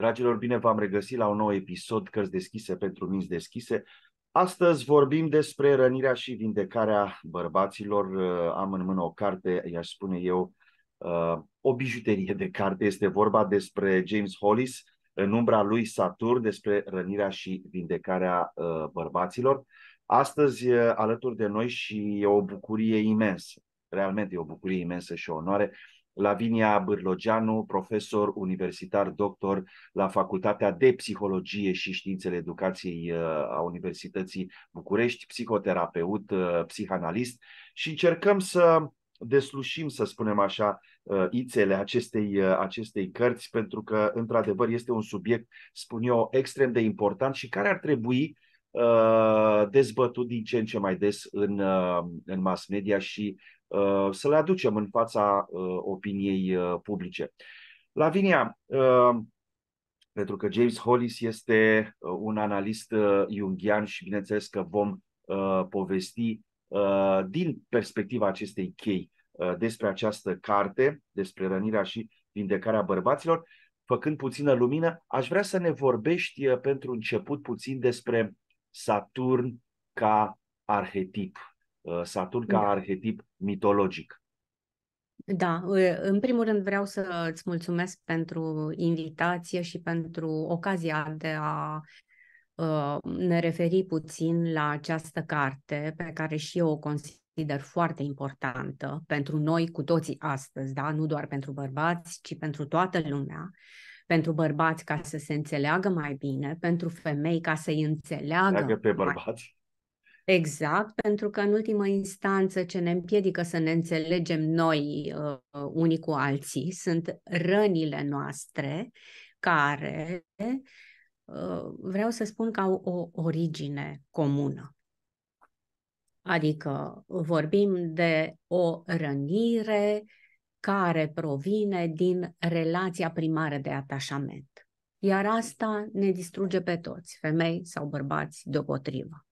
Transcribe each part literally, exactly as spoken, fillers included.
Dragilor, bine v-am regăsit la un nou episod Cărți deschise pentru minți deschise. Astăzi vorbim despre rănirea și vindecarea bărbaților. Am în mână o carte, i-aș spune eu, o bijuterie de carte. Este vorba despre James Hollis, În umbra lui Saturn, despre rănirea și vindecarea bărbaților. Astăzi, alături de noi, și e o bucurie imensă, realmente e o bucurie imensă și o onoare, Lavinia Bârlogeanu, profesor universitar doctor la Facultatea de Psihologie și Științele Educației a Universității București, psihoterapeut, psihanalist, și încercăm să deslușim, să spunem așa, ițele acestei, acestei cărți, pentru că, într-adevăr, este un subiect, spun eu, extrem de important și care ar trebui dezbătut din ce în ce mai des în, în mass media și uh, să le aducem în fața uh, opiniei uh, publice. Lavinia, uh, pentru că James Hollis este un analist uh, jungian și bineînțeles că vom uh, povesti uh, din perspectiva acestei chei uh, despre această carte, despre rănirea și vindecarea bărbaților, făcând puțină lumină, aș vrea să ne vorbești uh, pentru început puțin despre Saturn ca arhetip, Saturn ca da. arhetip mitologic. Da, în primul rând vreau să îți mulțumesc pentru invitație și pentru ocazia de a ne referi puțin la această carte pe care și eu o consider foarte importantă pentru noi cu toții astăzi, da? Nu doar pentru bărbați, ci pentru toată lumea. Pentru bărbați ca să se înțeleagă mai bine, pentru femei ca să-i înțeleagă pe bărbați. Mai... Exact, pentru că în ultimă instanță ce ne împiedică să ne înțelegem noi uh, unii cu alții sunt rănile noastre care, uh, vreau să spun că au o origine comună. Adică vorbim de o rănire care provine din relația primară de atașament. Iar asta ne distruge pe toți, femei sau bărbați, deopotrivă.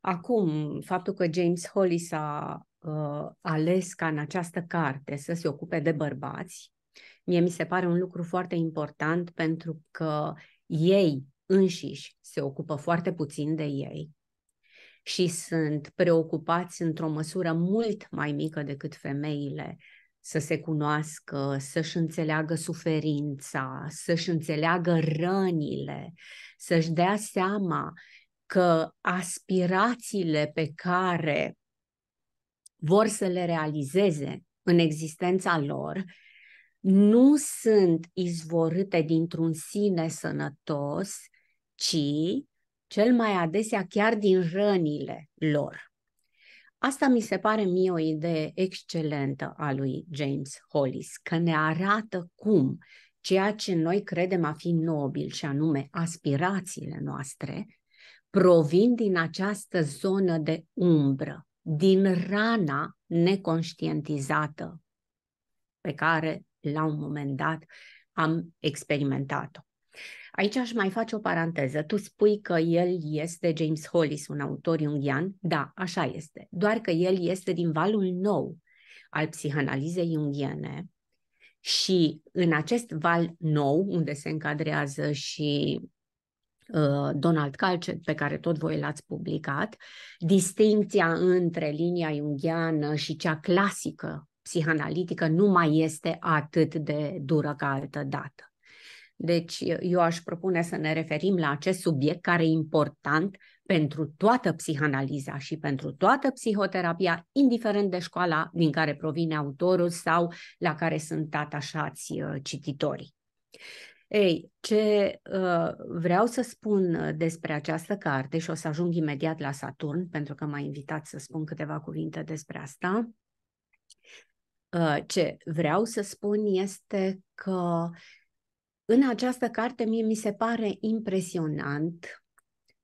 Acum, faptul că James Hollis a uh, ales ca în această carte să se ocupe de bărbați, mie mi se pare un lucru foarte important pentru că ei înșiși se ocupă foarte puțin de ei și sunt preocupați într-o măsură mult mai mică decât femeile să se cunoască, să-și înțeleagă suferința, să-și înțeleagă rănile, să-și dea seama că aspirațiile pe care vor să le realizeze în existența lor nu sunt izvorâte dintr-un sine sănătos, ci cel mai adesea chiar din rănile lor. Asta mi se pare mie o idee excelentă a lui James Hollis, că ne arată cum ceea ce noi credem a fi nobil, și anume aspirațiile noastre, provin din această zonă de umbră, din rana neconștientizată pe care la un moment dat am experimentat-o. Aici aș mai face o paranteză. Tu spui că el este, James Hollis, un autor jungian. Da, așa este. Doar că el este din valul nou al psihanalizei jungiene și în acest val nou, unde se încadrează și uh, Donald Calcet, pe care tot voi l-ați publicat, distincția între linia jungiană și cea clasică psihanalitică nu mai este atât de dură ca altă dată. Deci eu aș propune să ne referim la acest subiect care e important pentru toată psihanaliza și pentru toată psihoterapia, indiferent de școala din care provine autorul sau la care sunt atașați cititorii. Ei, ce uh, vreau să spun despre această carte, și o să ajung imediat la Saturn, pentru că m-a invitat să spun câteva cuvinte despre asta, uh, ce vreau să spun este că în această carte mie mi se pare impresionant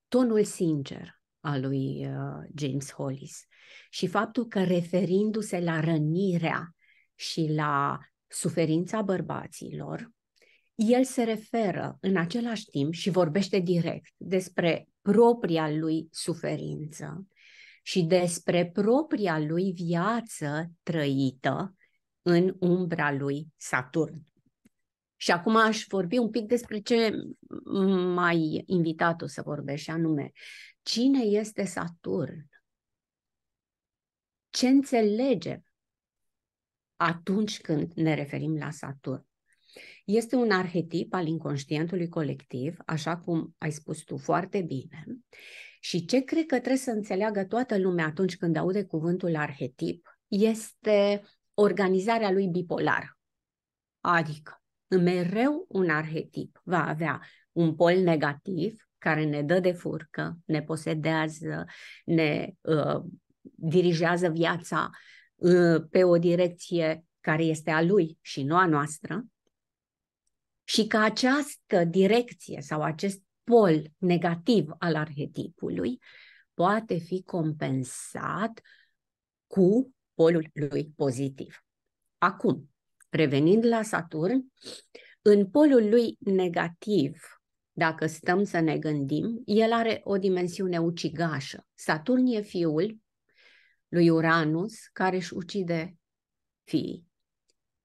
tonul sincer al lui James Hollis și faptul că, referindu-se la rănirea și la suferința bărbaților, el se referă în același timp și vorbește direct despre propria lui suferință și despre propria lui viață trăită în umbra lui Saturn. Și acum aș vorbi un pic despre ce m-ai invitat-o să vorbești, anume, cine este Saturn? Ce înțelegem atunci când ne referim la Saturn? Este un arhetip al inconștientului colectiv, așa cum ai spus tu foarte bine, și ce cred că trebuie să înțeleagă toată lumea atunci când aude cuvântul arhetip este organizarea lui bipolar. Adică, mereu un arhetip va avea un pol negativ care ne dă de furcă, ne posedează, ne uh, dirigează viața uh, pe o direcție care este a lui și nu a noastră, și că această direcție sau acest pol negativ al arhetipului poate fi compensat cu polul lui pozitiv. Acum, revenind la Saturn, în polul lui negativ, dacă stăm să ne gândim, el are o dimensiune ucigașă. Saturn e fiul lui Uranus care își ucide fiii.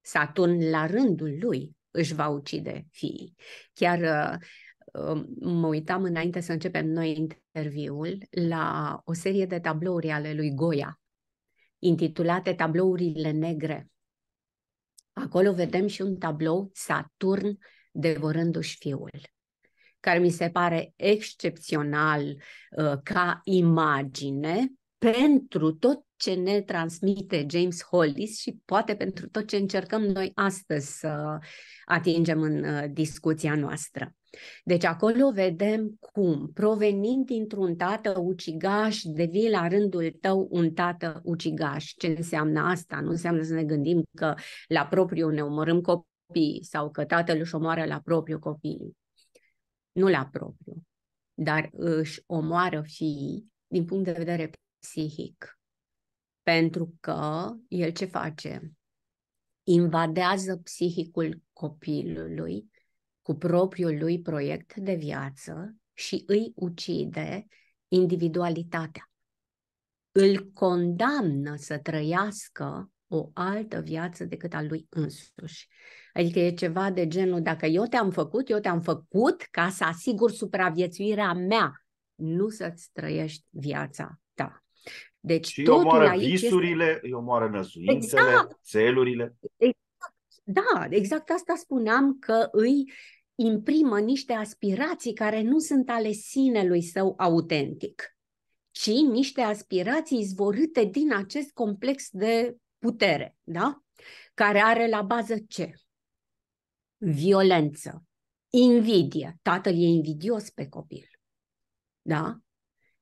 Saturn, la rândul lui, își va ucide fiii. Chiar mă uitam înainte să începem noi interviul la o serie de tablouri ale lui Goya, intitulate Tablourile negre. Acolo vedem și un tablou Saturn devorându-și fiul, care mi se pare excepțional ca imagine pentru tot ce ne transmite James Hollis și poate pentru tot ce încercăm noi astăzi să atingem în discuția noastră. Deci acolo vedem cum, provenind dintr-un tată ucigaș, devii la rândul tău un tată ucigaș. Ce înseamnă asta? Nu înseamnă să ne gândim că la propriu ne omorâm copiii sau că tatăl își omoară la propriu copiii. Nu la propriu, dar își omoară fiii din punct de vedere psihic. Pentru că el ce face? Invadează psihicul copilului cu propriul lui proiect de viață și îi ucide individualitatea. Îl condamnă să trăiască o altă viață decât a lui însuși. Adică e ceva de genul, dacă eu te-am făcut, eu te-am făcut ca să asigur supraviețuirea mea, nu să-ți trăiești viața ta. Deci și omoară visurile, este... îi omoară năsuințele, exact. Țelurile. Exact. Da, exact asta spuneam, că îi imprimă niște aspirații care nu sunt ale sinelui său autentic, ci niște aspirații izvorâte din acest complex de putere, da? Care are la bază ce? Violență, invidie. Tatăl e invidios pe copil, da?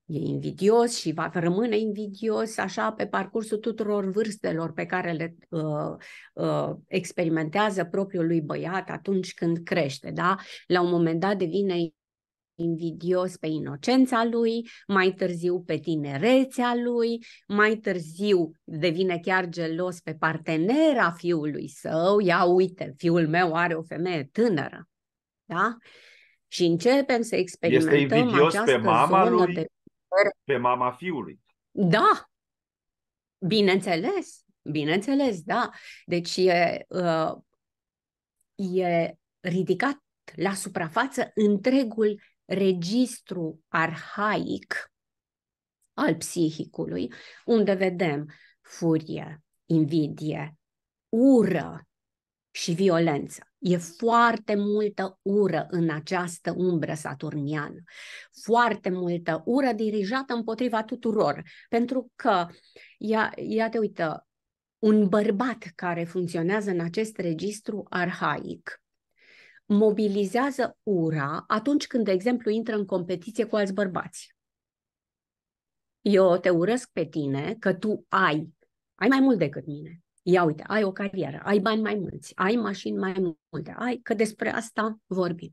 E invidios și va rămâne invidios așa pe parcursul tuturor vârstelor pe care le uh, uh, experimentează propriul lui băiat atunci când crește. Da? La un moment dat devine invidios pe inocența lui, mai târziu pe tinerețea lui, mai târziu devine chiar gelos pe partenera fiului său. Ia uite, fiul meu are o femeie tânără. Da? Și începem să experimentăm această zonă de... pe mama fiului. Da, bineînțeles, bineînțeles, da. Deci e, e ridicat la suprafață întregul registru arhaic al psihicului, unde vedem furie, invidie, ură și violență. E foarte multă ură în această umbră saturniană. Foarte multă ură dirijată împotriva tuturor. Pentru că, ia, ia te uită, un bărbat care funcționează în acest registru arhaic mobilizează ura atunci când, de exemplu, intră în competiție cu alți bărbați. Eu te urăsc pe tine că tu ai, ai mai mult decât mine. Ia uite, ai o carieră, ai bani mai mulți, ai mașini mai multe, ai, că despre asta vorbim.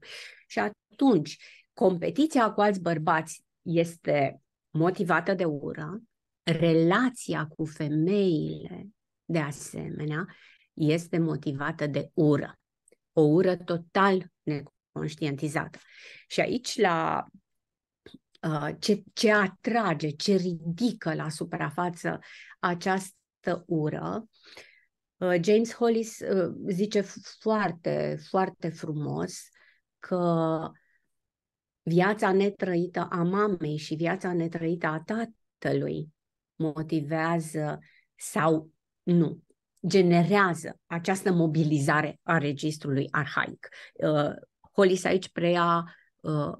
Și atunci, competiția cu alți bărbați este motivată de ură, relația cu femeile, de asemenea, este motivată de ură. O ură total neconștientizată. Și aici, la ce, ce atrage, ce ridică la suprafață această ură, James Hollis zice foarte, foarte frumos că viața netrăită a mamei și viața netrăită a tatălui motivează sau nu, generează această mobilizare a registrului arhaic. Hollis aici preia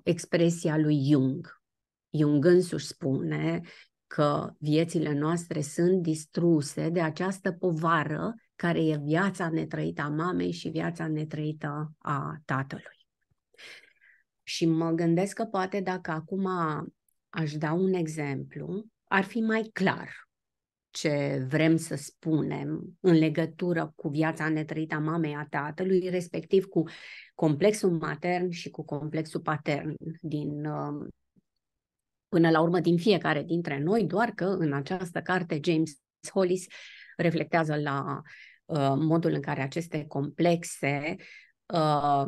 expresia lui Jung. Jung însuși spune că viețile noastre sunt distruse de această povară care e viața netrăită a mamei și viața netrăită a tatălui. Și mă gândesc că poate dacă acum aș da un exemplu, ar fi mai clar ce vrem să spunem în legătură cu viața netrăită a mamei, a tatălui, respectiv cu complexul matern și cu complexul patern din... Până la urmă, din fiecare dintre noi, doar că în această carte James Hollis reflectează la uh, modul în care aceste complexe uh,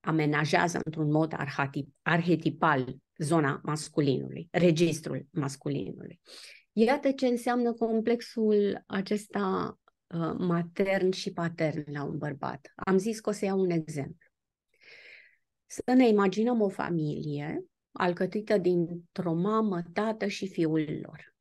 amenajează într-un mod arhetip, arhetipal zona masculinului, registrul masculinului. Iată ce înseamnă complexul acesta uh, matern și patern la un bărbat. Am zis că o să iau un exemplu. Să ne imaginăm o familie alcătuită dintr-o mamă, tată și fiul lor.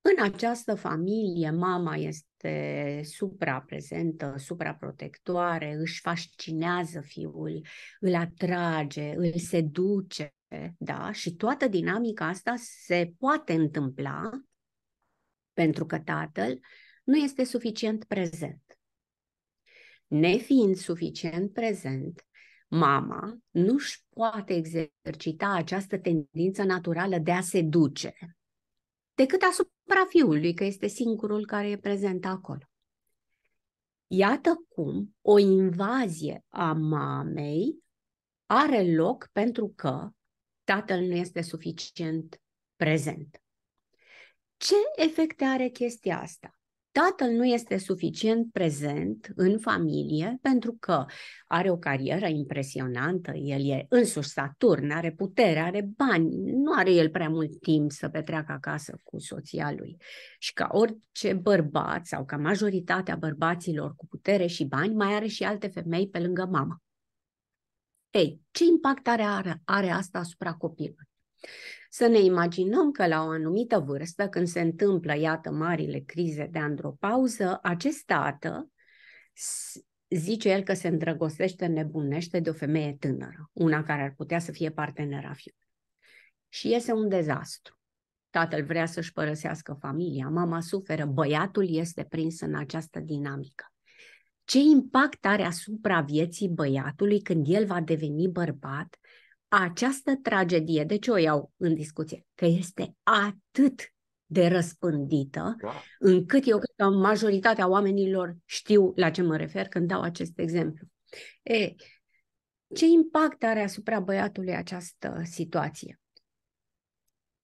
În această familie, mama este supraprezentă, supraprotectoare, își fascinează fiul, îl atrage, îl seduce, da? Și toată dinamica asta se poate întâmpla pentru că tatăl nu este suficient prezent. Nefiind suficient prezent, mama nu-și poate exercita această tendință naturală de a seduce decât asupra fiului, că este singurul care e prezent acolo. Iată cum o invazie a mamei are loc pentru că tatăl nu este suficient prezent. Ce efecte are chestia asta? Tatăl nu este suficient prezent în familie pentru că are o carieră impresionantă, el e însuși Saturn, are putere, are bani, nu are el prea mult timp să petreacă acasă cu soția lui. Și ca orice bărbat sau ca majoritatea bărbaților cu putere și bani, mai are și alte femei pe lângă mama. Ei, ce impact are, are asta asupra copilului? Să ne imaginăm că la o anumită vârstă, când se întâmplă, iată, marile crize de andropauză, acest tată zice el că se îndrăgostește, nebunește de o femeie tânără, una care ar putea să fie partenera fiului. Și iese un dezastru. Tatăl vrea să-și părăsească familia, mama suferă, băiatul este prins în această dinamică. Ce impact are asupra vieții băiatului când el va deveni bărbat această tragedie? De ce o iau în discuție? Că este atât de răspândită, încât eu cred că majoritatea oamenilor știu la ce mă refer când dau acest exemplu. E, ce impact are asupra băiatului această situație?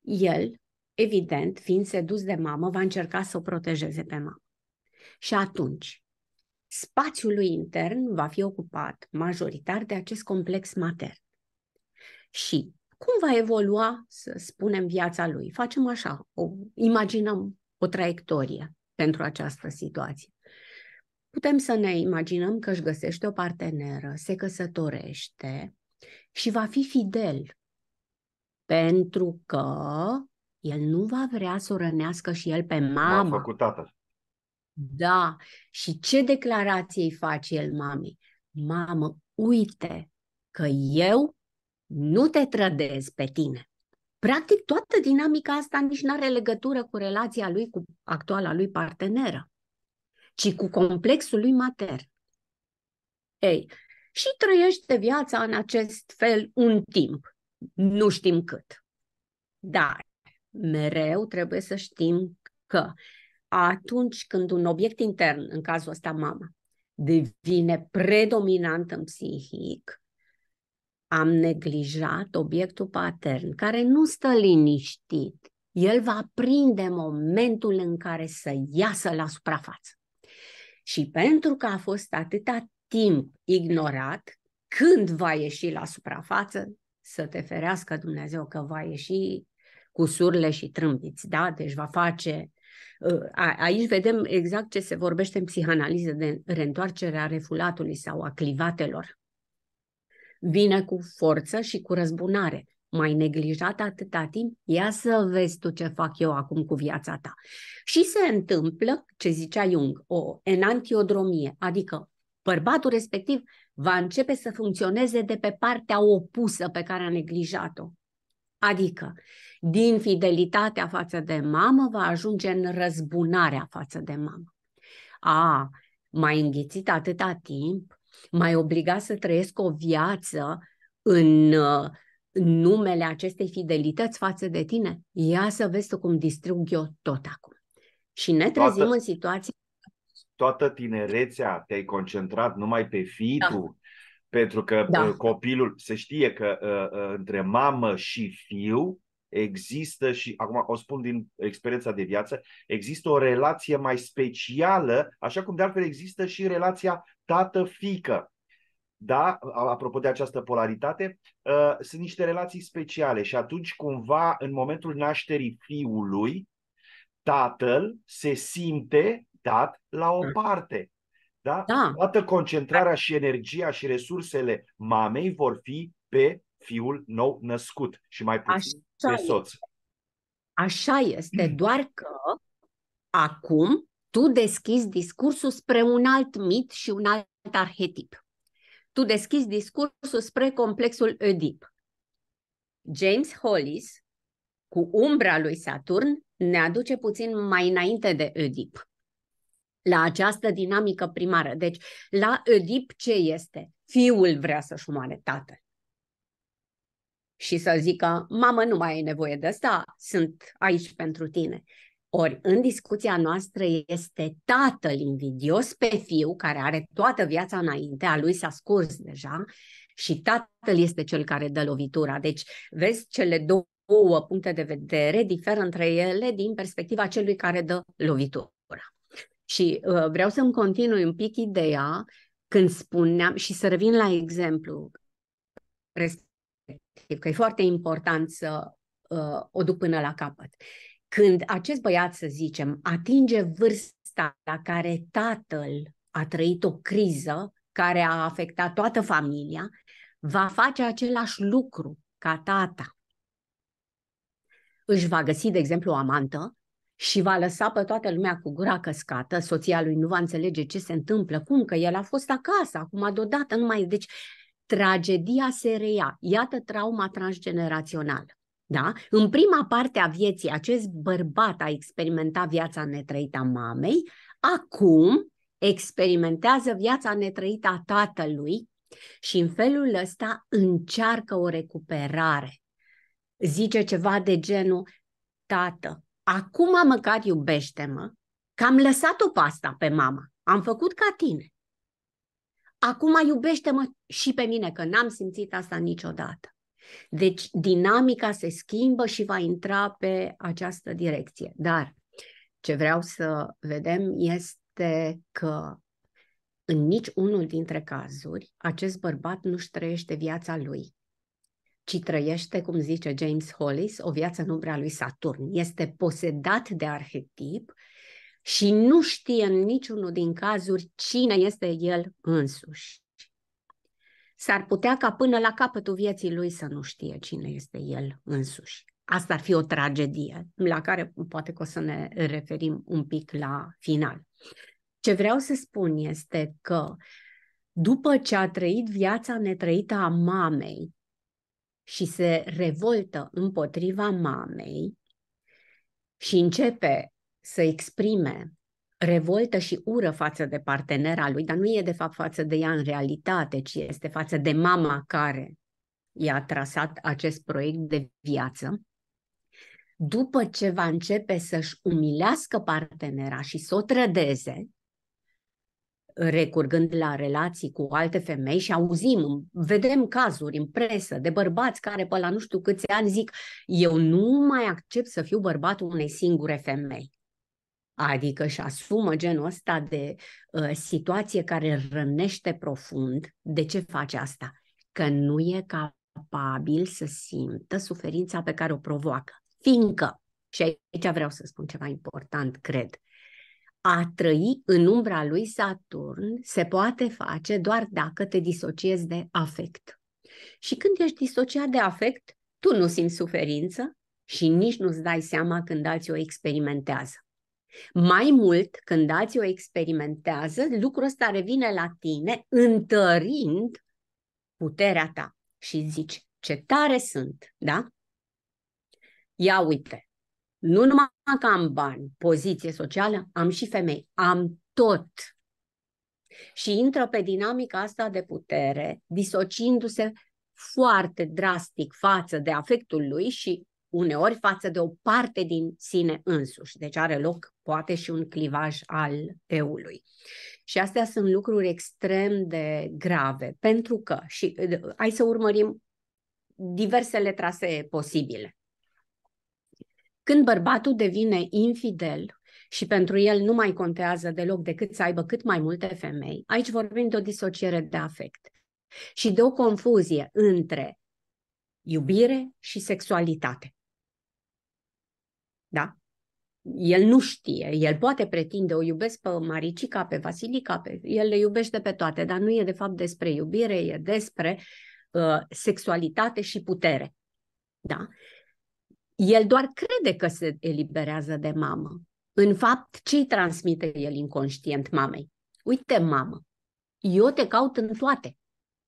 El, evident, fiind sedus de mamă, va încerca să o protejeze pe mamă. Și atunci, spațiul lui intern va fi ocupat majoritar de acest complex matern. Și cum va evolua, să spunem, viața lui? Facem așa, o, imaginăm o traiectorie pentru această situație. Putem să ne imaginăm că își găsește o parteneră, se căsătorește și va fi fidel, pentru că el nu va vrea să o rănească și el pe mama. M-a făcut tată. Da. Și ce declarație îi face el mamei? Mamă, uite că eu nu te trădez pe tine. Practic, toată dinamica asta nici nu are legătură cu relația lui cu actuala lui parteneră, ci cu complexul lui matern. Ei, și trăiește viața în acest fel un timp, nu știm cât. Dar mereu trebuie să știm că atunci când un obiect intern, în cazul ăsta mama, devine predominant în psihic, am neglijat obiectul patern, care nu stă liniștit. El va prinde momentul în care să iasă la suprafață. Și pentru că a fost atâta timp ignorat, când va ieși la suprafață, să te ferească Dumnezeu că va ieși cu surle și trâmbiți, da? Deci va face Aici vedem exact ce se vorbește în psihanaliză de reîntoarcerea refulatului sau a clivatelor. Vine cu forță și cu răzbunare. M-ai neglijat atâta timp? Ia să vezi tu ce fac eu acum cu viața ta. Și se întâmplă, ce zicea Jung, o enantiodromie, adică bărbatul respectiv va începe să funcționeze de pe partea opusă pe care a neglijat-o. Adică, din fidelitatea față de mamă va ajunge în răzbunarea față de mamă. A, m-ai înghițit atâta timp, m-ai obligat să trăiesc o viață în uh, numele acestei fidelități față de tine. Ia să vezi tu cum distrug eu tot acum. Și ne trezim toată, în situații... Toată tinerețea te-ai concentrat numai pe fiul da. tu. Pentru că da. copilul, se știe că uh, între mamă și fiu există, și acum o spun din experiența de viață, există o relație mai specială, așa cum de altfel există și relația tată-fică. Da, apropo de această polaritate, uh, sunt niște relații speciale și atunci cumva în momentul nașterii fiului, tatăl se simte dat la o parte. Da? Da. Toată concentrarea și energia și resursele mamei vor fi pe fiul nou născut și mai puțin pe soț. Așa este, doar că acum tu deschizi discursul spre un alt mit și un alt arhetip. Tu deschizi discursul spre complexul Oedip. James Hollis, cu Umbra lui Saturn, ne aduce puțin mai înainte de Oedip, la această dinamică primară. Deci, la Oedip ce este? Fiul vrea să-și omoare tatăl. Și să zică, mamă, nu mai ai nevoie de asta, sunt aici pentru tine. Ori, în discuția noastră este tatăl invidios pe fiu, care are toată viața înainte, a lui s-a scurs deja, și tatăl este cel care dă lovitura. Deci, vezi, cele două puncte de vedere diferă între ele din perspectiva celui care dă lovitura. Și uh, vreau să-mi continui un pic ideea când spuneam, și să revin la exemplu respectiv, că e foarte important să uh, o duc până la capăt. Când acest băiat, să zicem, atinge vârsta la care tatăl a trăit o criză care a afectat toată familia, va face același lucru ca tata. Își va găsi, de exemplu, o amantă și va lăsa pe toată lumea cu gura căscată, soția lui nu va înțelege ce se întâmplă, cum, că el a fost acasă, acum deodată nu mai... Deci, tragedia se reia. Iată trauma transgenerațională. Da? În prima parte a vieții, acest bărbat a experimentat viața netrăită a mamei, acum experimentează viața netrăită a tatălui și în felul ăsta încearcă o recuperare. Zice ceva de genul, tată, acum măcar iubește-mă, că am lăsat-o pe asta pe mama, am făcut ca tine. Acum iubește-mă și pe mine, că n-am simțit asta niciodată. Deci dinamica se schimbă și va intra pe această direcție. Dar ce vreau să vedem este că în nici unul dintre cazuri acest bărbat nu-și trăiește viața lui, ci trăiește, cum zice James Hollis, o viață în umbra lui Saturn. Este posedat de arhetip și nu știe în niciunul din cazuri cine este el însuși. S-ar putea ca până la capătul vieții lui să nu știe cine este el însuși. Asta ar fi o tragedie, la care poate că o să ne referim un pic la final. Ce vreau să spun este că după ce a trăit viața netrăită a mamei și se revoltă împotriva mamei și începe să exprime revoltă și ură față de partenera lui, dar nu e de fapt față de ea în realitate, ci este față de mama care i-a trasat acest proiect de viață. După ce va începe să-și umilească partenera și să o trădeze, recurgând la relații cu alte femei, și auzim, vedem cazuri în presă de bărbați care pe la nu știu câți ani zic, eu nu mai accept să fiu bărbatul unei singure femei. Adică și asumă genul ăsta de uh, situație care rănește profund. De ce face asta? Că nu e capabil să simtă suferința pe care o provoacă. Fiindcă Și aici vreau să spun ceva important, cred. A trăi în umbra lui Saturn se poate face doar dacă te disociezi de afect. Și când ești disociat de afect, tu nu simți suferință și nici nu-ți dai seama când alții o experimentează. Mai mult, când alții o experimentează, lucrul ăsta revine la tine, întărind puterea ta. Și zici, ce tare sunt, da? Ia uite, nu numai că am bani, poziție socială, am și femei, am tot. Și intră pe dinamica asta de putere, disociindu-se foarte drastic față de afectul lui și uneori față de o parte din sine însuși. Deci are loc poate și un clivaj al eului. Și astea sunt lucruri extrem de grave, pentru că, și hai să urmărim diversele trasee posibile. Când bărbatul devine infidel și pentru el nu mai contează deloc decât să aibă cât mai multe femei, aici vorbim de o disociere de afect și de o confuzie între iubire și sexualitate. Da? El nu știe, el poate pretinde, o iubesc pe Maricica, pe Vasilica, pe... el le iubește pe toate, dar nu e de fapt despre iubire, e despre uh, sexualitate și putere. Da? El doar crede că se eliberează de mamă. În fapt, ce-i transmite el inconștient mamei? Uite, mamă, eu te caut în toate.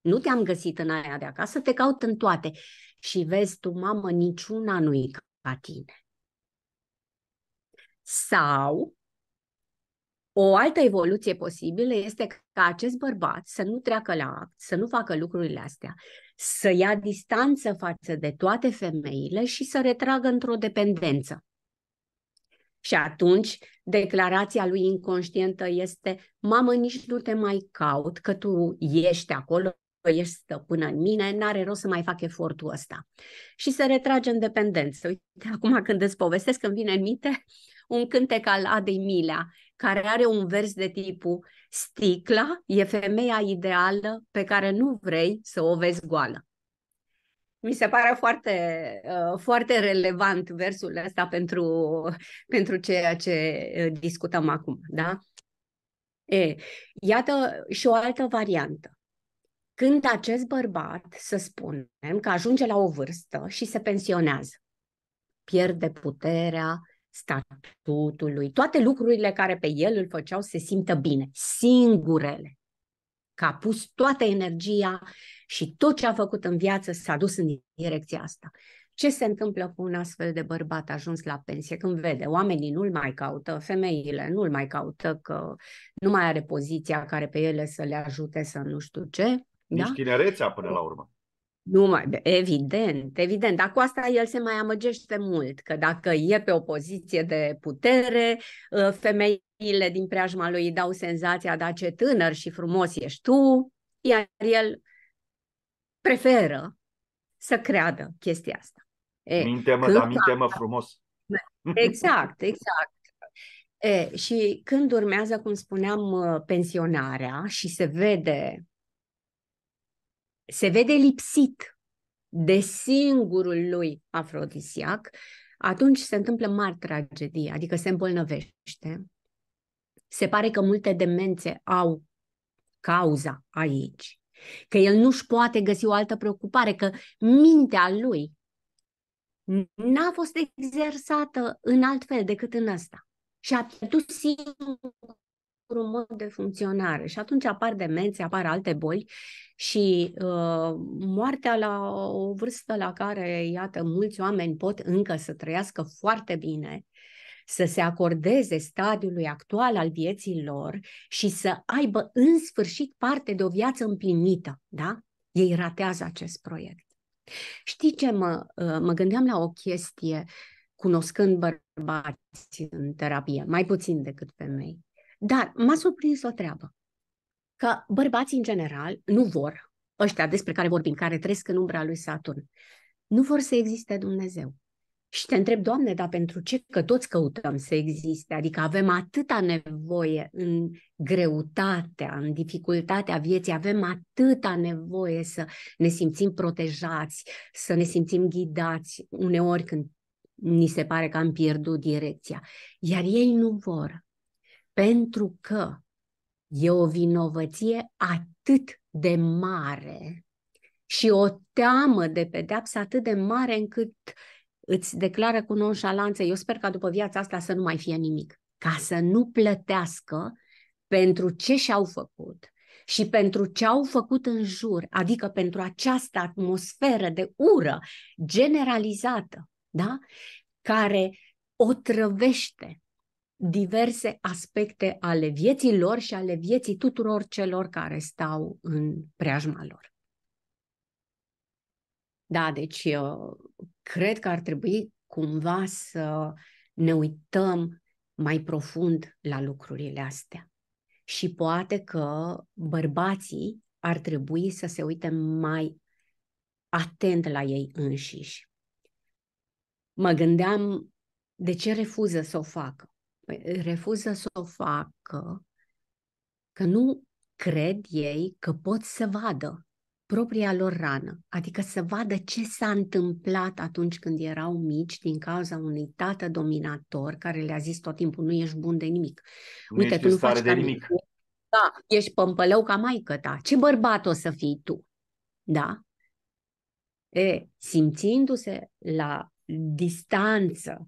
Nu te-am găsit în aia de acasă, te caut în toate. Și vezi tu, mamă, niciuna nu-i ca tine. Sau, o altă evoluție posibilă este ca acest bărbat să nu treacă la act, să nu facă lucrurile astea, să ia distanță față de toate femeile și să retragă într-o dependență. Și atunci declarația lui inconștientă este: mamă, nici nu te mai caut, că tu ești acolo, ești stăpână în mine, n-are rost să mai fac efortul ăsta. Și se retrage în dependență. Uite, acum când îți povestesc, îmi vine în minte un cântec al Adei Milea, care are un vers de tipul: sticla e femeia ideală pe care nu vrei să o vezi goală. Mi se pare foarte, foarte relevant versul ăsta pentru, pentru ceea ce discutăm acum. Da? E, iată și o altă variantă. Când acest bărbat, să spunem, că ajunge la o vârstă și se pensionează, pierde puterea, statutului, toate lucrurile care pe el îl făceau se simtă bine, singurele, că a pus toată energia și tot ce a făcut în viață s-a dus în direcția asta. Ce se întâmplă cu un astfel de bărbat ajuns la pensie? Când vede, oamenii nu-l mai caută, femeile nu-l mai caută, că nu mai are poziția care pe ele să le ajute să nu știu ce. Nici da? Tinerețea până la urmă. Nu mai, evident, evident, dar cu asta el se mai amăgește mult, că dacă e pe o poziție de putere, femeile din preajma lui îi dau senzația: da, ce tânăr și frumos ești tu, iar el preferă să creadă chestia asta. E, minte-mă, dar minte-mă frumos. Exact, exact. E, și când urmează, cum spuneam, pensionarea și se vede... se vede lipsit de singurul lui afrodisiac, atunci se întâmplă mari tragedii, adică se îmbolnăvește. Se pare că multe demențe au cauza aici, că el nu-și poate găsi o altă preocupare, că mintea lui n-a fost exersată în altfel decât în asta. Și a pierdut singur un mod de funcționare și atunci apar demențe, apar alte boli și uh, moartea la o vârstă la care, iată, mulți oameni pot încă să trăiască foarte bine, să se acordeze stadiului actual al vieții lor și să aibă în sfârșit parte de o viață împlinită, da? Ei ratează acest proiect. Știi ce, mă, uh, mă gândeam la o chestie cunoscând bărbați în terapie, mai puțin decât femei. Dar m-a surprins o treabă, că bărbații în general nu vor, ăștia despre care vorbim, care trăiesc în umbra lui Saturn, nu vor să existe Dumnezeu. Și te întreb, Doamne, dar pentru ce? Că toți căutăm să existe, adică avem atâta nevoie în greutatea, în dificultatea vieții, avem atâta nevoie să ne simțim protejați, să ne simțim ghidați, uneori când ni se pare că am pierdut direcția. Iar ei nu vor, pentru că e o vinovăție atât de mare și o teamă de pedeapsă atât de mare încât îți declară cu nonșalanță, eu sper ca după viața asta să nu mai fie nimic, ca să nu plătească pentru ce și-au făcut și pentru ce au făcut în jur, adică pentru această atmosferă de ură generalizată, da? Care o trăvește diverse aspecte ale vieții lor și ale vieții tuturor celor care stau în preajma lor. Da, deci eu cred că ar trebui cumva să ne uităm mai profund la lucrurile astea. Și poate că bărbații ar trebui să se uite mai atent la ei înșiși. Mă gândeam, de ce refuză să o facă? Refuză să o facă că nu cred ei că pot să vadă propria lor rană, adică să vadă ce s-a întâmplat atunci când erau mici din cauza unui tată dominator care le-a zis tot timpul, nu ești bun de nimic. Nu Uite, ești tu nu faci de nimic. nimic. Da, ești pămpălău ca maică ta. Ce bărbat o să fii tu? Da? E, simțindu-se la distanță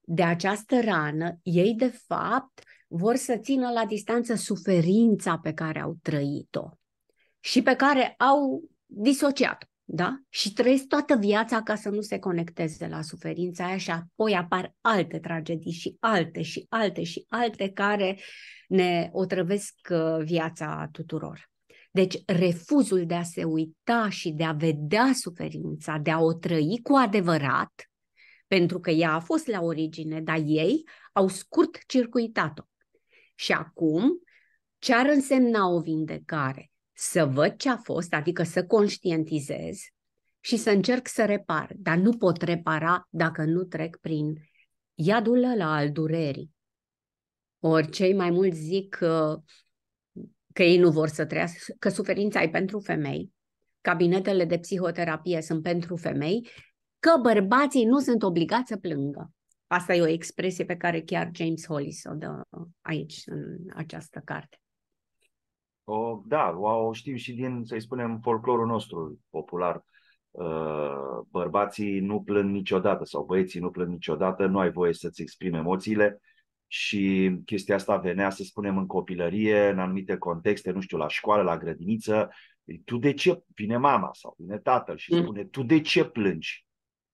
de această rană, ei de fapt vor să țină la distanță suferința pe care au trăit-o și pe care au disociat, da? Și trăiesc toată viața ca să nu se conecteze la suferința aia și apoi apar alte tragedii și alte și alte și alte care ne otrăvesc viața tuturor. Deci refuzul de a se uita și de a vedea suferința, de a o trăi cu adevărat, pentru că ea a fost la origine, dar ei au scurt-circuitat-o. Și acum, ce ar însemna o vindecare? Să văd ce a fost, adică să conștientizez și să încerc să repar. Dar nu pot repara dacă nu trec prin iadul ăla al durerii. Ori cei mai mulți zic că, că ei nu vor să trăiască, că suferința e pentru femei, cabinetele de psihoterapie sunt pentru femei, că bărbații nu sunt obligați să plângă. Asta e o expresie pe care chiar James Hollis o dă aici, în această carte. O, da, o știm și din, să-i spunem, folclorul nostru popular. Bărbații nu plâng niciodată sau băieții nu plâng niciodată, nu ai voie să-ți exprimi emoțiile și chestia asta venea, să spunem, în copilărie, în anumite contexte, nu știu, la școală, la grădiniță. Tu de ce? Vine mama sau vine tatăl și spune, tu de ce plângi?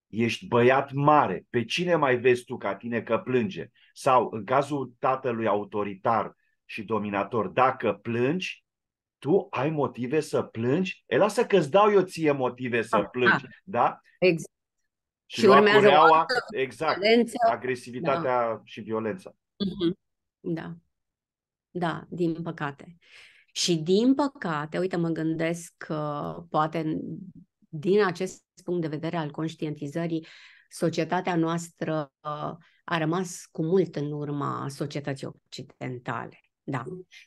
Ești băiat mare, pe cine mai vezi tu ca tine că plânge? Sau, în cazul tatălui autoritar și dominator, dacă plângi, tu ai motive să plângi? E, lasă că-ți dau eu ție motive să ah, plângi, ah, da? Exact. Și, și urmează cureaua, exact, violență, agresivitatea, da, și violența. Da, da, din păcate. Și din păcate, uite, mă gândesc că poate din acest punct de vedere al conștientizării, societatea noastră a rămas cu mult în urma societății occidentale. Da.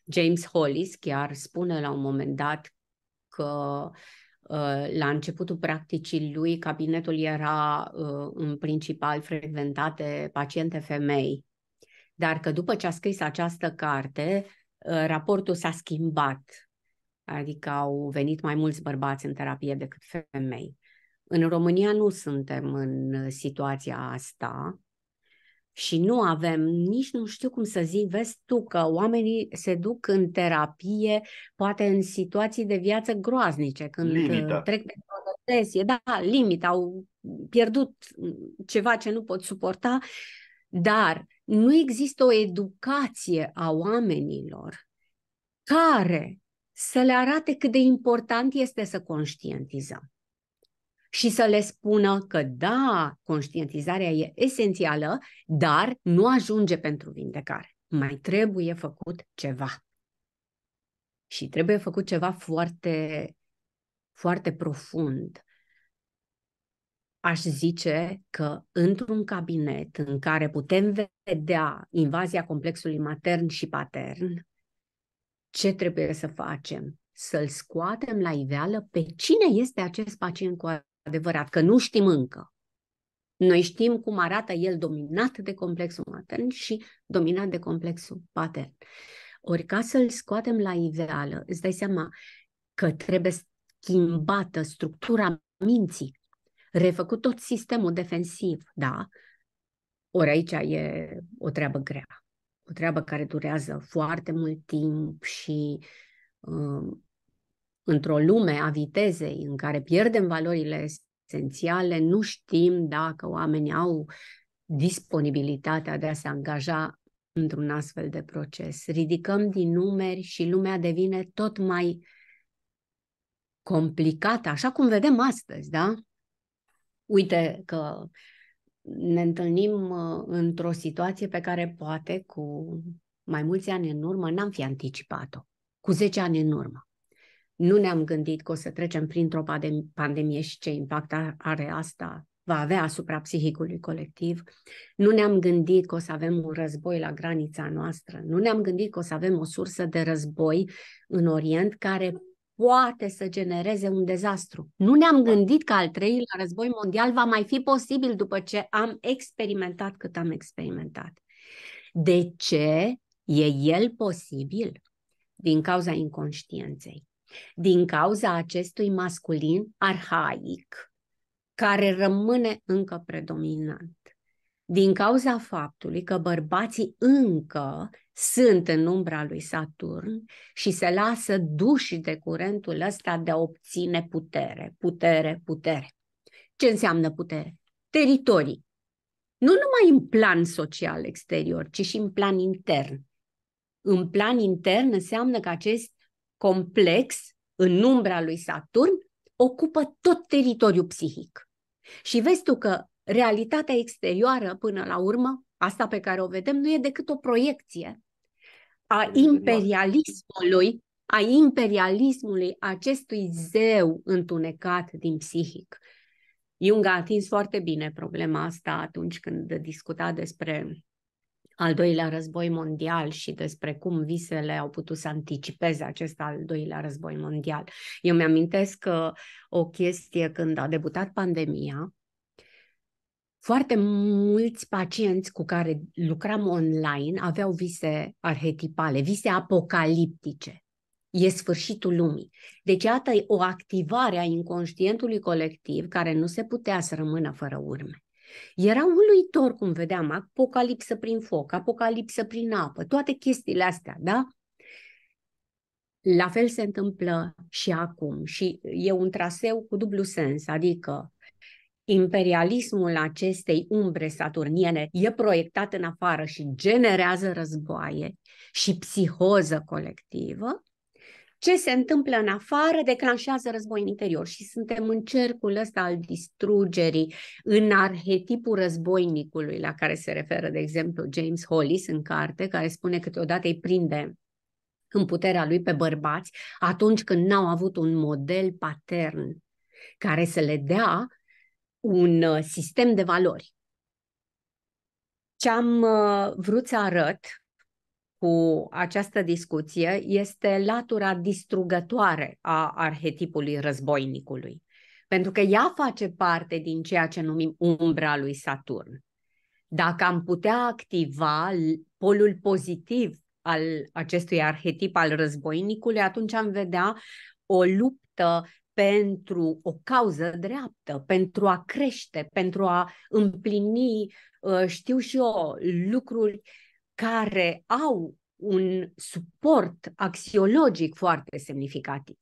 James Hollis chiar spune la un moment dat că la începutul practicii lui cabinetul era în principal frecventat de paciente femei, dar că după ce a scris această carte, raportul s-a schimbat, adică au venit mai mulți bărbați în terapie decât femei. În România nu suntem în situația asta și nu avem, nici nu știu cum să zic, vezi tu că oamenii se duc în terapie, poate în situații de viață groaznice, când limita. Trec pe o depresie, da, limit, au pierdut ceva ce nu pot suporta, dar nu există o educație a oamenilor care să le arate cât de important este să conștientizăm. Și să le spună că da, conștientizarea e esențială, dar nu ajunge pentru vindecare. Mai trebuie făcut ceva. Și trebuie făcut ceva foarte, foarte profund. Aș zice că într-un cabinet în care putem vedea invazia complexului matern și patern, ce trebuie să facem? Să-l scoatem la iveală pe cine este acest pacient cu adevărat, că nu știm încă. Noi știm cum arată el dominat de complexul matern și dominat de complexul patern. Ori ca să-l scoatem la iveală, îți dai seama că trebuie schimbată structura minții, refăcut tot sistemul defensiv, da? Ori aici e o treabă grea, o treabă care durează foarte mult timp și uh, într-o lume a vitezei în care pierdem valorile esențiale, nu știm dacă oamenii au disponibilitatea de a se angaja într-un astfel de proces. Ridicăm din numeri și lumea devine tot mai complicată, așa cum vedem astăzi, da? Uite că ne întâlnim într-o situație pe care poate cu mai mulți ani în urmă n-am fi anticipat-o. Cu zece ani în urmă. Nu ne-am gândit că o să trecem printr-o pandemie și ce impact are asta, va avea asupra psihicului colectiv. Nu ne-am gândit că o să avem un război la granița noastră. Nu ne-am gândit că o să avem o sursă de război în Orient care poate să genereze un dezastru. Nu ne-am gândit că al treilea război mondial va mai fi posibil după ce am experimentat cât am experimentat. De ce e el posibil? Din cauza inconștienței. Din cauza acestui masculin arhaic, care rămâne încă predominant. Din cauza faptului că bărbații încă sunt în umbra lui Saturn și se lasă duși de curentul ăsta de a obține putere, putere, putere. Ce înseamnă putere? Teritorii. Nu numai în plan social exterior, ci și în plan intern. În plan intern înseamnă că acest complex, în umbra lui Saturn, ocupă tot teritoriul psihic. Și vezi tu că realitatea exterioară, până la urmă, asta pe care o vedem, nu e decât o proiecție a imperialismului, a imperialismului acestui zeu întunecat din psihic. Jung a atins foarte bine problema asta atunci când discuta despre al doilea război mondial și despre cum visele au putut să anticipeze acest al doilea război mondial. Eu mi-amintesc o chestie când a debutat pandemia. Foarte mulți pacienți cu care lucram online aveau vise arhetipale, vise apocaliptice. E sfârșitul lumii. Deci, iată o activare a inconștientului colectiv care nu se putea să rămână fără urme. Era uluitor cum vedeam, apocalipsă prin foc, apocalipsă prin apă, toate chestiile astea, da? La fel se întâmplă și acum și e un traseu cu dublu sens, adică imperialismul acestei umbre saturniene e proiectat în afară și generează războaie și psihoză colectivă. Ce se întâmplă în afară declanșează război în interior și suntem în cercul ăsta al distrugerii, în arhetipul războinicului la care se referă, de exemplu, James Hollis în carte, care spune că câteodată îi prinde în puterea lui pe bărbați atunci când n-au avut un model patern care să le dea un sistem de valori. Ce am vrut să arăt cu această discuție este latura distrugătoare a arhetipului războinicului, pentru că ea face parte din ceea ce numim umbra lui Saturn. Dacă am putea activa polul pozitiv al acestui arhetip al războinicului, atunci am vedea o luptă pentru o cauză dreaptă, pentru a crește, pentru a împlini, știu și eu, lucruri care au un suport axiologic foarte semnificativ.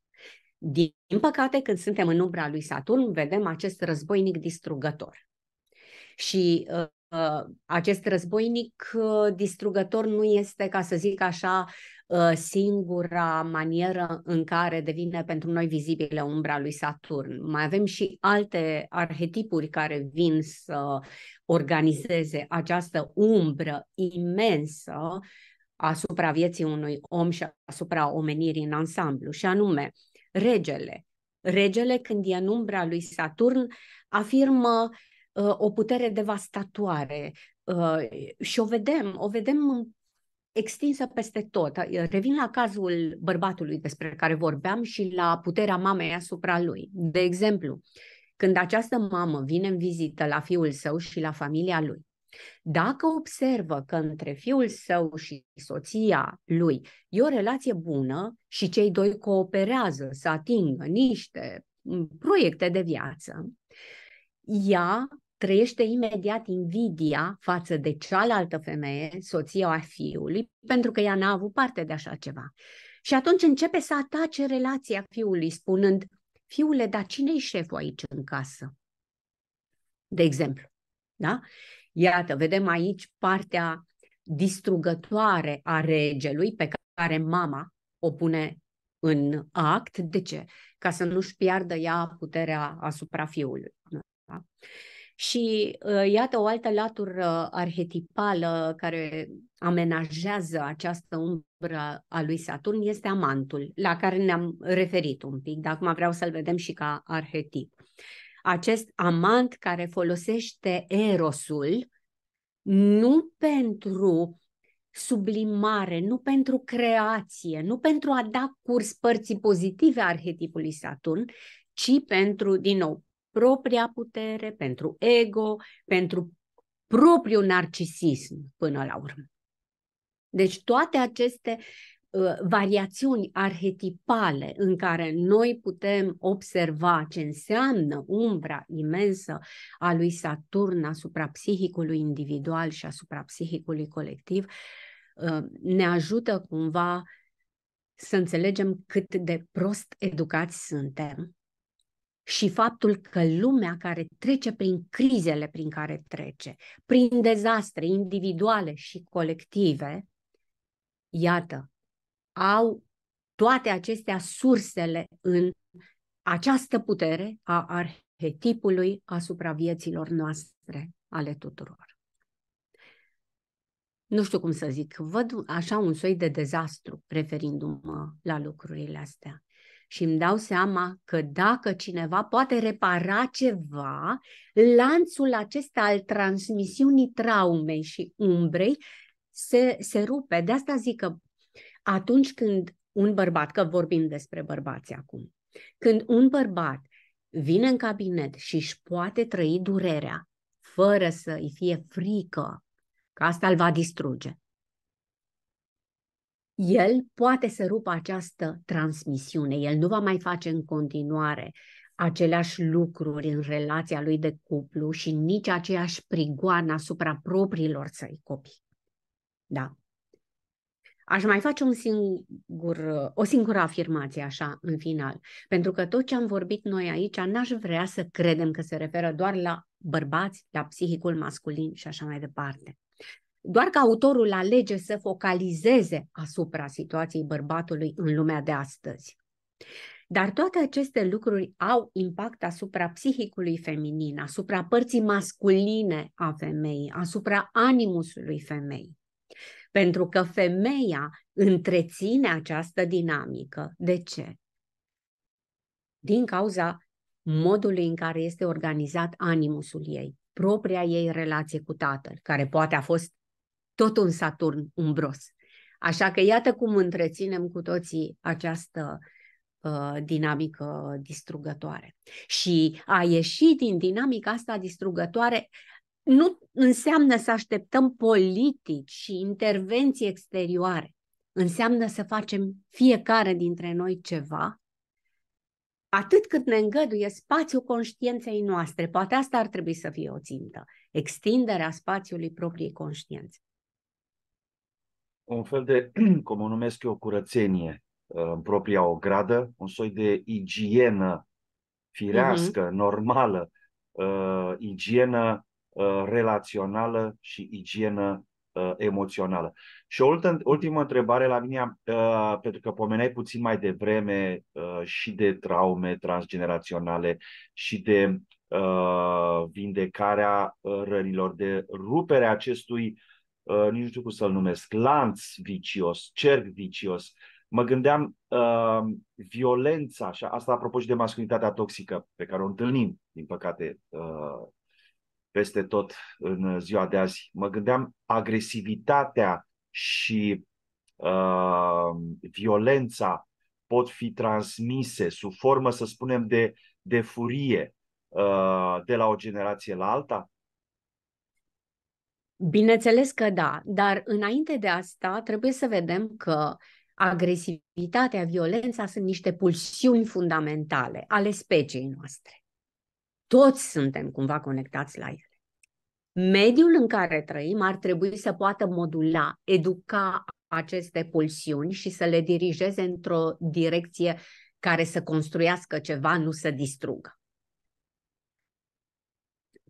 Din păcate, când suntem în umbra lui Saturn, vedem acest războinic distrugător. Și uh, acest războinic uh, distrugător nu este, ca să zic așa, uh, singura manieră în care devine pentru noi vizibilă umbra lui Saturn. Mai avem și alte arhetipuri care vin să organizeze această umbră imensă asupra vieții unui om și asupra omenirii în ansamblu, și anume regele. Regele, când e în umbra lui Saturn, afirmă uh, o putere devastatoare uh, și o vedem, o vedem extinsă peste tot. Revin la cazul bărbatului despre care vorbeam și la puterea mamei asupra lui. De exemplu, când această mamă vine în vizită la fiul său și la familia lui, dacă observă că între fiul său și soția lui e o relație bună și cei doi cooperează să atingă niște proiecte de viață, ea trăiește imediat invidia față de cealaltă femeie, soția a fiului, pentru că ea n-a avut parte de așa ceva. Și atunci începe să atace relația fiului, spunând: fiule, dar cine-i șeful aici în casă? De exemplu, da? Iată, vedem aici partea distrugătoare a regelui pe care mama o pune în act. De ce? Ca să nu-și piardă ea puterea asupra fiului. Da? Și uh, iată o altă latură arhetipală care amenajează această umbră a lui Saturn, este amantul, la care ne-am referit un pic, dar acum vreau să-l vedem și ca arhetip. Acest amant care folosește erosul nu pentru sublimare, nu pentru creație, nu pentru a da curs părții pozitive a arhetipului Saturn, ci pentru, din nou, propria putere, pentru ego, pentru propriul narcisism până la urmă. Deci toate aceste uh, variațiuni arhetipale în care noi putem observa ce înseamnă umbra imensă a lui Saturn asupra psihicului individual și asupra psihicului colectiv, uh, ne ajută cumva să înțelegem cât de prost educați suntem și faptul că lumea care trece prin crizele prin care trece, prin dezastre individuale și colective, iată, au toate acestea sursele în această putere a arhetipului asupra vieților noastre ale tuturor. Nu știu cum să zic, văd așa un soi de dezastru referindu-mă la lucrurile astea. Și îmi dau seama că dacă cineva poate repara ceva, lanțul acesta al transmisiunii traumei și umbrei se, se rupe. De asta zic că atunci când un bărbat, că vorbim despre bărbați acum, când un bărbat vine în cabinet și își poate trăi durerea fără să îi fie frică că asta îl va distruge, el poate să rupă această transmisiune, el nu va mai face în continuare aceleași lucruri în relația lui de cuplu și nici aceeași prigoană asupra propriilor săi copii. Da. Aș mai face un singur, o singură afirmație așa în final, pentru că tot ce am vorbit noi aici n-aș vrea să credem că se referă doar la bărbați, la psihicul masculin și așa mai departe. Doar că autorul alege să focalizeze asupra situației bărbatului în lumea de astăzi. Dar toate aceste lucruri au impact asupra psihicului feminin, asupra părții masculine a femeii, asupra animusului femeii. Pentru că femeia întreține această dinamică. De ce? Din cauza modului în care este organizat animusul ei, propria ei relație cu tatăl, care poate a fost tot un Saturn umbros. Așa că iată cum întreținem cu toții această uh, dinamică distrugătoare. Și a ieși din dinamica asta distrugătoare nu înseamnă să așteptăm politici și intervenții exterioare. Înseamnă să facem fiecare dintre noi ceva, atât cât ne îngăduie spațiul conștiinței noastre. Poate asta ar trebui să fie o țintă, extinderea spațiului propriei conștiințe. Un fel de, cum o numesc eu, curățenie în propria ogradă, un soi de igienă firească, uh-huh. normală, uh, igienă uh, relațională și igienă uh, emoțională. Și o ultimă întrebare la mine, uh, pentru că pomeneai puțin mai devreme uh, și de traume transgeneraționale și de uh, vindecarea rănilor, de ruperea acestui Uh, nici nu știu cum să-l numesc, lanț vicios, cerc vicios. Mă gândeam, uh, violența, și asta apropo și de masculinitatea toxică, pe care o întâlnim, din păcate, uh, peste tot în ziua de azi. Mă gândeam, agresivitatea și uh, violența pot fi transmise sub formă, să spunem, de, de furie, uh, de la o generație la alta? Bineînțeles că da, dar înainte de asta trebuie să vedem că agresivitatea, violența sunt niște pulsiuni fundamentale ale speciei noastre. Toți suntem cumva conectați la ele. Mediul în care trăim ar trebui să poată modula, educa aceste pulsiuni și să le dirigeze într-o direcție care să construiască ceva, nu să distrugă.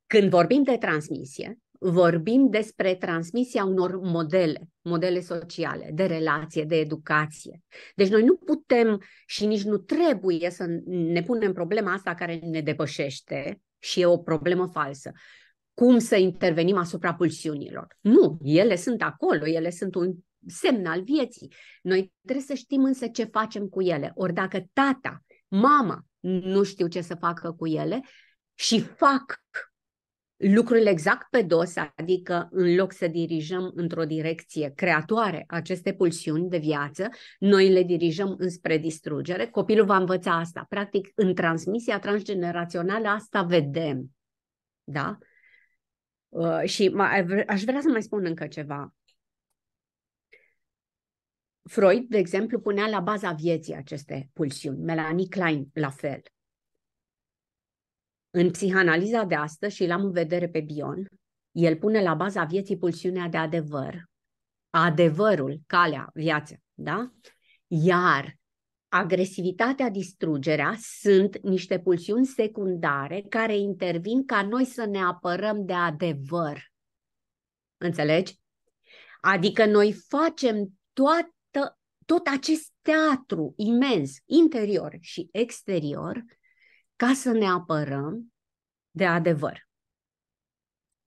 Când vorbim de transmisie, vorbim despre transmisia unor modele, modele sociale, de relație, de educație. Deci noi nu putem și nici nu trebuie să ne punem problema asta care ne depășește și e o problemă falsă. Cum să intervenim asupra pulsiunilor? Nu, ele sunt acolo, ele sunt un semn al vieții. Noi trebuie să știm însă ce facem cu ele. Ori dacă tata, mama nu știu ce să facă cu ele și fac lucrurile exact pe dos, adică în loc să dirijăm într-o direcție creatoare aceste pulsiuni de viață, noi le dirijăm înspre distrugere. Copilul va învăța asta. Practic, în transmisia transgenerațională asta vedem. Da? Uh, și aș vrea să mai spun încă ceva. Freud, de exemplu, punea la baza vieții aceste pulsiuni. Melanie Klein, la fel. În psihanaliza de astăzi, și l-am în vedere pe Bion, el pune la baza vieții pulsiunea de adevăr. Adevărul, calea, viața. Da? Iar agresivitatea, distrugerea sunt niște pulsiuni secundare care intervin ca noi să ne apărăm de adevăr. Înțelegi? Adică noi facem toată, tot acest teatru imens, interior și exterior, ca să ne apărăm de adevăr.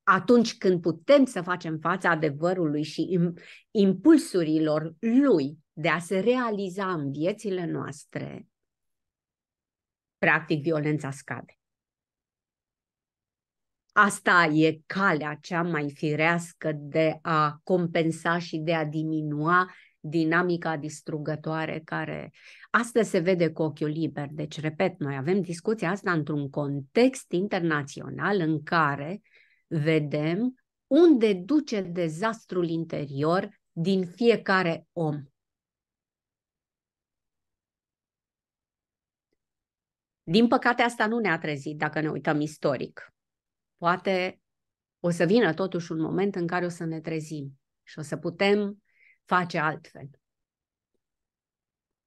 Atunci când putem să facem fața adevărului și impulsurilor lui de a se realiza în viețile noastre, practic violența scade. Asta e calea cea mai firească de a compensa și de a diminua dinamica distrugătoare care astăzi se vede cu ochiul liber. Deci, repet, noi avem discuția asta într-un context internațional în care vedem unde duce dezastrul interior din fiecare om. Din păcate, asta nu ne-a trezit dacă ne uităm istoric. Poate o să vină totuși un moment în care o să ne trezim și o să putem face altfel.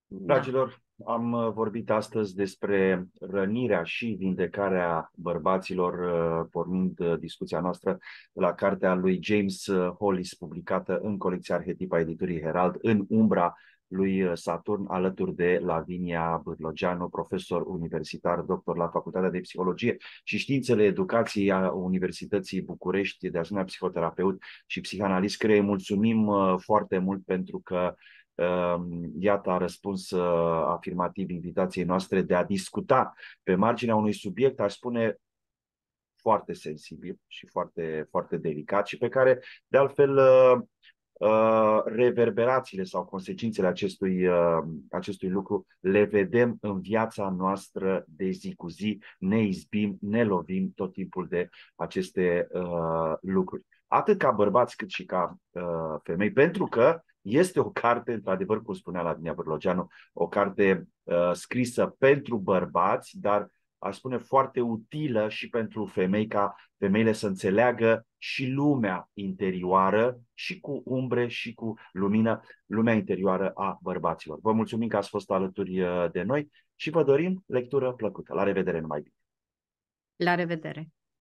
Dragilor, da. Am vorbit astăzi despre rănirea și vindecarea bărbaților, pornind discuția noastră la cartea lui James Hollis, publicată în colecția Arhetipa editurii Herald, În umbra lui Saturn, alături de Lavinia Bârlogeanu, profesor universitar, doctor la Facultatea de Psihologie și Științele Educației a Universității București, de asemenea psihoterapeut și psihanalist, care mulțumim foarte mult pentru că iată a răspuns afirmativ invitației noastre de a discuta pe marginea unui subiect, aș spune, foarte sensibil și foarte, foarte delicat și pe care, de altfel, Uh, reverberațiile sau consecințele acestui, uh, acestui lucru le vedem în viața noastră de zi cu zi, ne izbim, ne lovim tot timpul de aceste uh, lucruri, atât ca bărbați cât și ca uh, femei, pentru că este o carte, într-adevăr, cum spunea Lavinia Bârlogeanu, o carte uh, scrisă pentru bărbați, dar aș spune foarte utilă și pentru femei, ca femeile să înțeleagă și lumea interioară, și cu umbre și cu lumină, lumea interioară a bărbaților. Vă mulțumim că ați fost alături de noi și vă dorim lectură plăcută. La revedere, numai bine! La revedere!